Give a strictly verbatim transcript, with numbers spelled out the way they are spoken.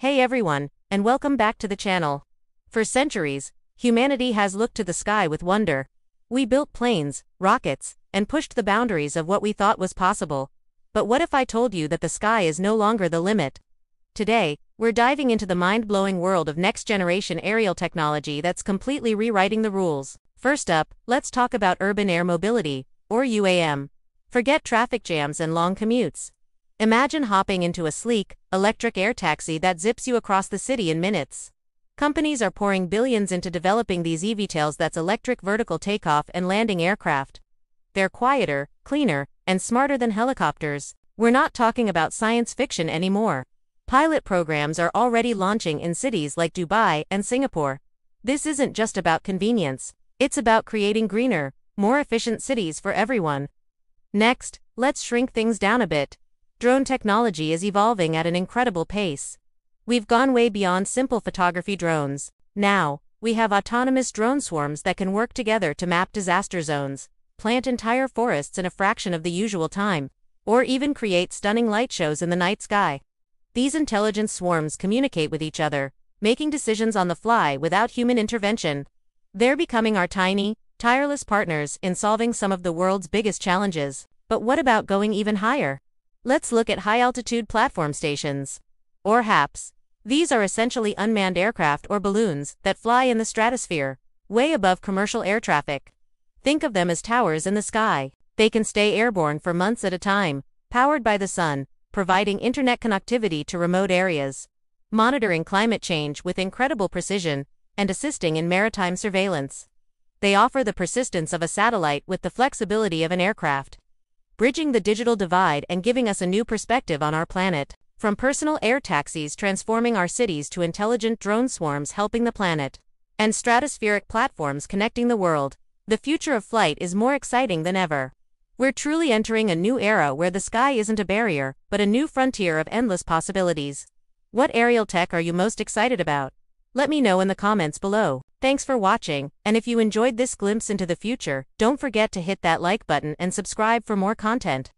Hey everyone, and welcome back to the channel. For centuries, humanity has looked to the sky with wonder. We built planes, rockets, and pushed the boundaries of what we thought was possible. But what if I told you that the sky is no longer the limit? Today, we're diving into the mind-blowing world of next-generation aerial technology that's completely rewriting the rules. First up, let's talk about urban air mobility, or U A M. Forget traffic jams and long commutes. Imagine hopping into a sleek, electric air taxi that zips you across the city in minutes. Companies are pouring billions into developing these eVTOLs, that's electric vertical takeoff and landing aircraft. They're quieter, cleaner, and smarter than helicopters. We're not talking about science fiction anymore. Pilot programs are already launching in cities like Dubai and Singapore. This isn't just about convenience. It's about creating greener, more efficient cities for everyone. Next, let's shrink things down a bit. Drone technology is evolving at an incredible pace. We've gone way beyond simple photography drones. Now, we have autonomous drone swarms that can work together to map disaster zones, plant entire forests in a fraction of the usual time, or even create stunning light shows in the night sky. These intelligence swarms communicate with each other, making decisions on the fly without human intervention. They're becoming our tiny, tireless partners in solving some of the world's biggest challenges. But what about going even higher? Let's look at high-altitude platform stations, or HAPS. These are essentially unmanned aircraft or balloons that fly in the stratosphere, way above commercial air traffic. Think of them as towers in the sky. They can stay airborne for months at a time, powered by the sun, providing internet connectivity to remote areas, monitoring climate change with incredible precision, and assisting in maritime surveillance. They offer the persistence of a satellite with the flexibility of an aircraft, bridging the digital divide and giving us a new perspective on our planet. From personal air taxis transforming our cities to intelligent drone swarms helping the planet, and stratospheric platforms connecting the world, the future of flight is more exciting than ever. We're truly entering a new era where the sky isn't a barrier, but a new frontier of endless possibilities. What aerial tech are you most excited about? Let me know in the comments below. Thanks for watching, and if you enjoyed this glimpse into the future, don't forget to hit that like button and subscribe for more content.